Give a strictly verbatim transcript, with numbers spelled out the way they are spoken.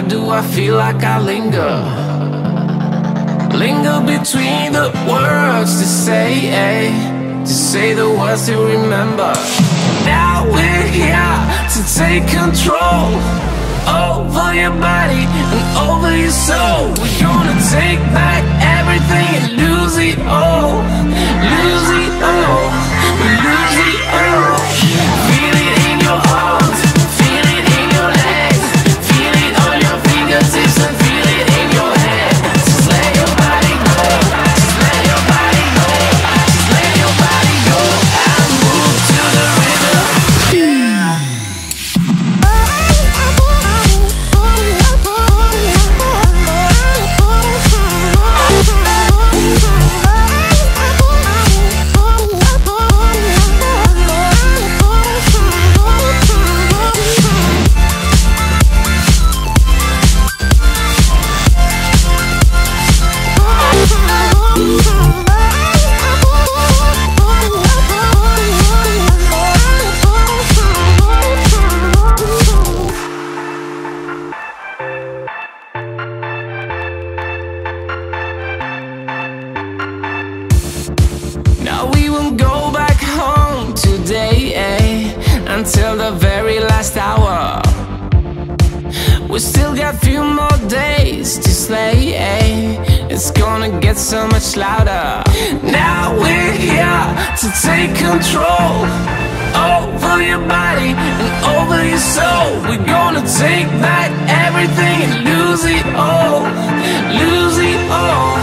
Why do I feel like I linger? Linger between the words to say, eh, to say the words to remember. Now we're here to take control over your body and over your soul. We're gonna take back everything and lose it all. Lose it all. We lose it all. Feel it in your arms, feel it in your legs, feel it on your fingertips and feel it in your head. Just let your body go, just let your body go, just let your body go and move to the rhythm. Until the very last hour, we still got few more days to slay, eh? It's gonna get so much louder. Now we're here to take control over your body and over your soul. We're gonna take back everything and lose it all. Lose it all.